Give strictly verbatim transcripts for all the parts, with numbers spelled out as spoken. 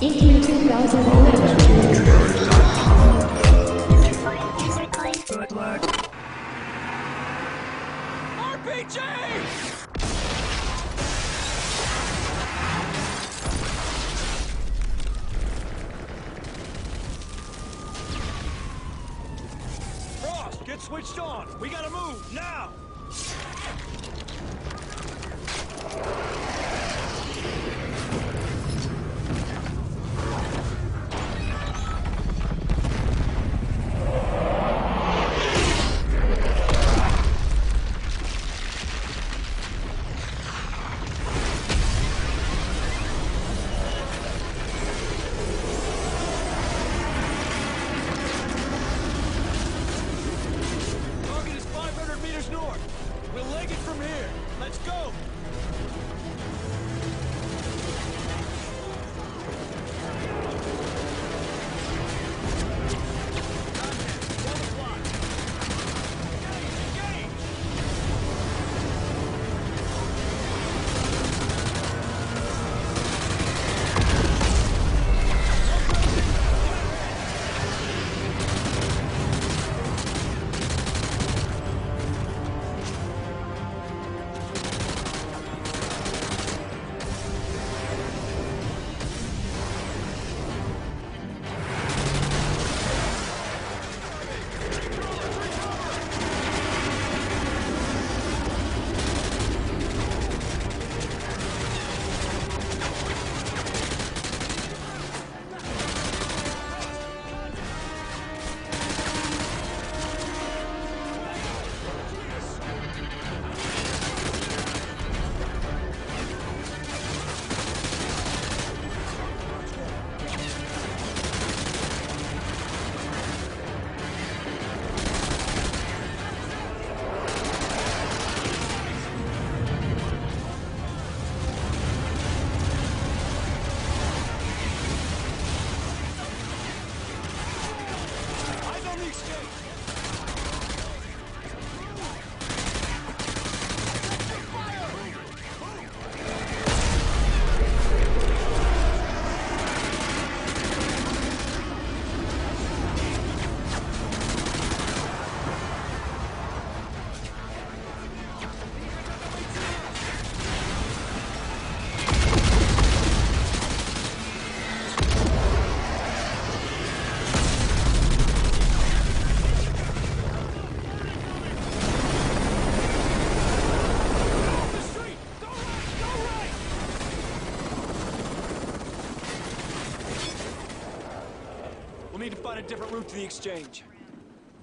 Frost, get switched on. We gotta move now. A different route to the exchange.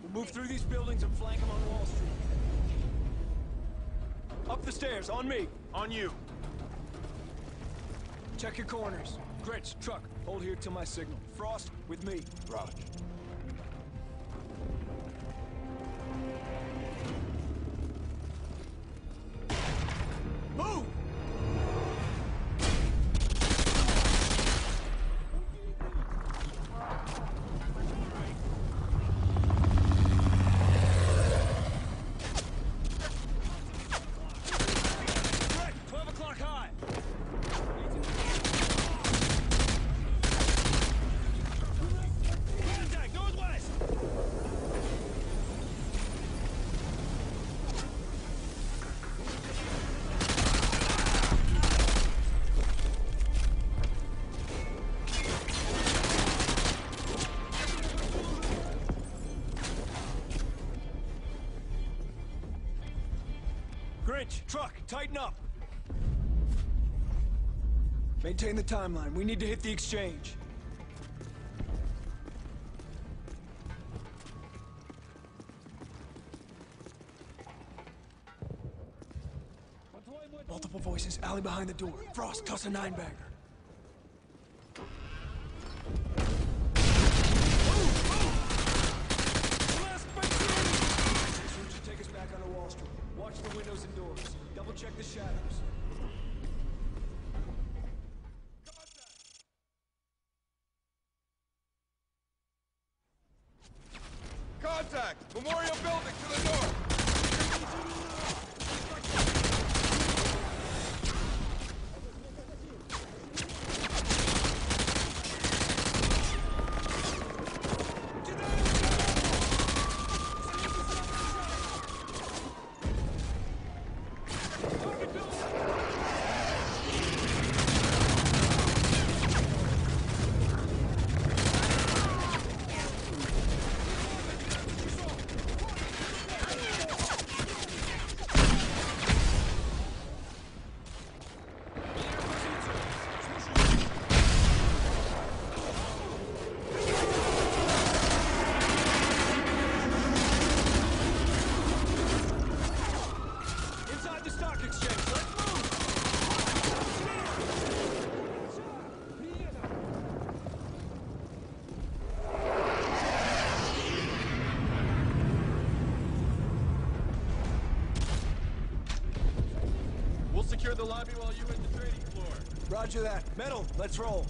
We'll move through these buildings and flank them on Wall Street. Up the stairs, on me, on you. Check your corners. Gritch, Truck, hold here till my signal. Frost, with me. Roger. Move! Truck, tighten up. Maintain the timeline. We need to hit the exchange. Multiple voices. Alley behind the door. Frost, toss a nine-bagger. Contact! Memorial building to the north! lobby while you hit the trading floor. Roger that. Metal, let's roll.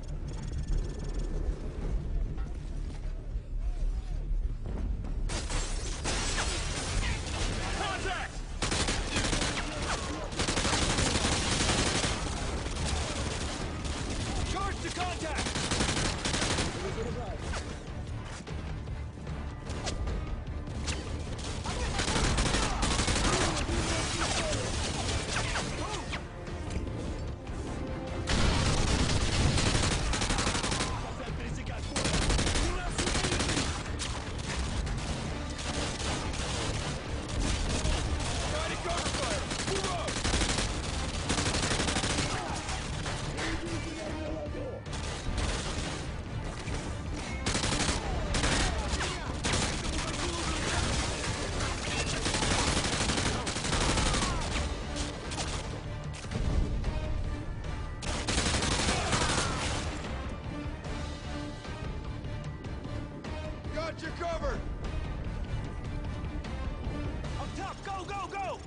Got your cover! Up top, go, go, go!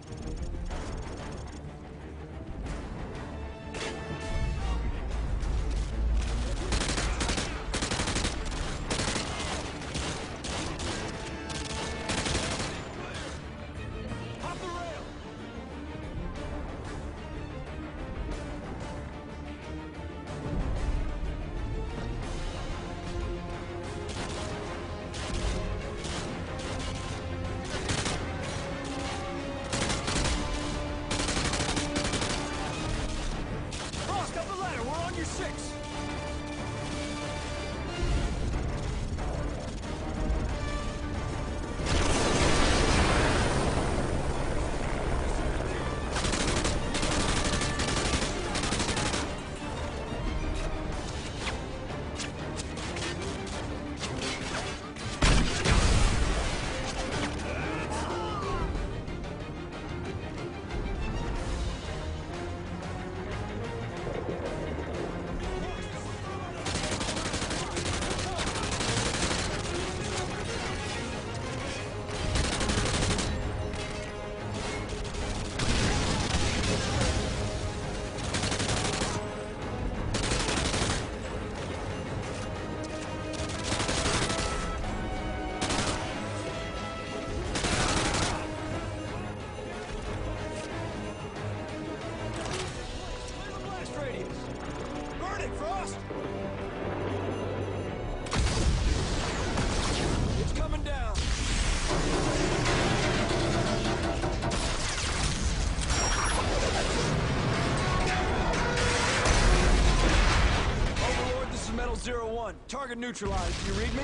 zero one, target neutralized. You read me?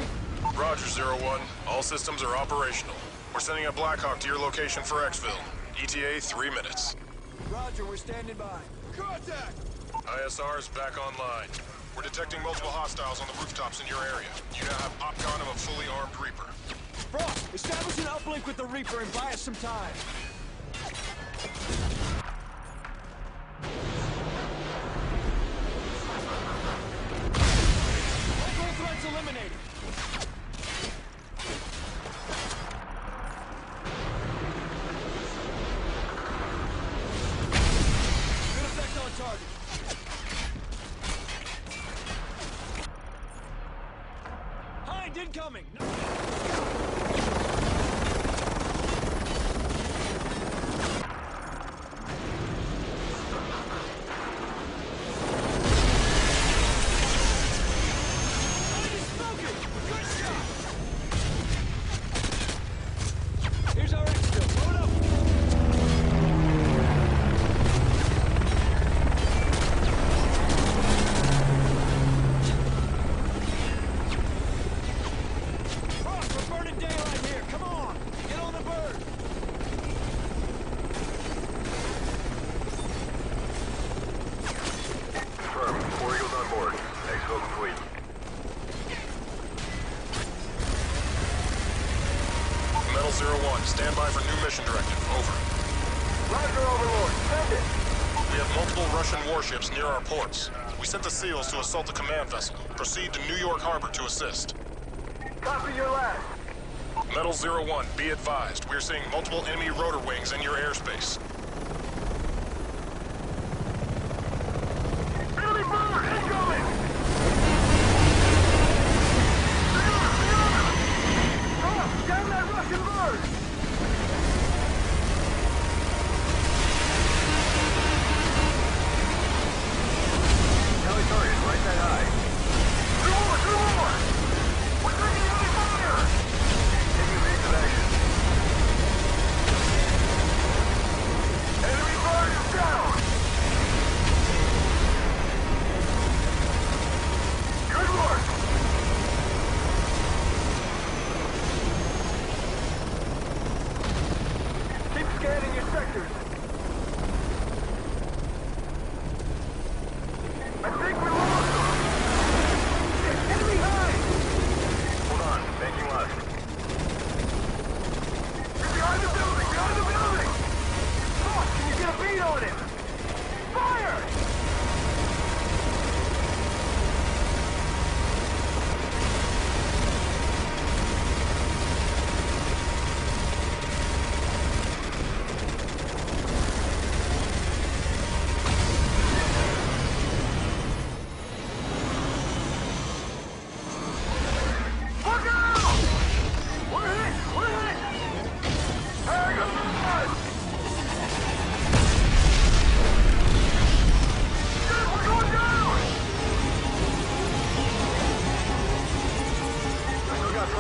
Roger, zero one. All systems are operational. We're sending a Blackhawk to your location for exfil. E T A, three minutes. Roger, we're standing by. Contact! I S R is back online. We're detecting multiple hostiles on the rooftops in your area. You now have Opcon of a fully armed Reaper. Frost, establish an uplink with the Reaper and buy us some time. Eliminated. Good effect on target. Hind incoming. No zero one, stand by for new mission directive. Over. Roger, Overlord. Send it. We have multiple Russian warships near our ports. We sent the SEALs to assault the command vessel. Proceed to New York Harbor to assist. Copy your last. Metal zero one, be advised. We are seeing multiple enemy rotor wings in your airspace.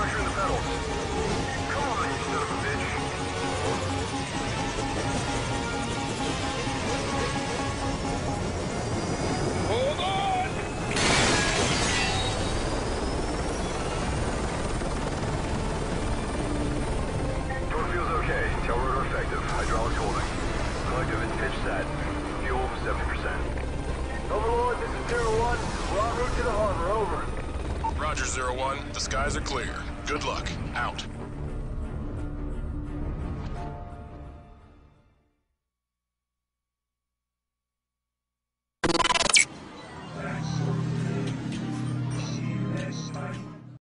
pressure the pedals. Come on, you son of a bitch. Hold on! Torque feels okay. Tail rotor effective. Hydraulics holding. Collective is pitch set. Fuel seventy percent. Overlord, this is zero one. We're en route to the harbor. Over. Roger, zero one. The skies are clear. Good luck. Out.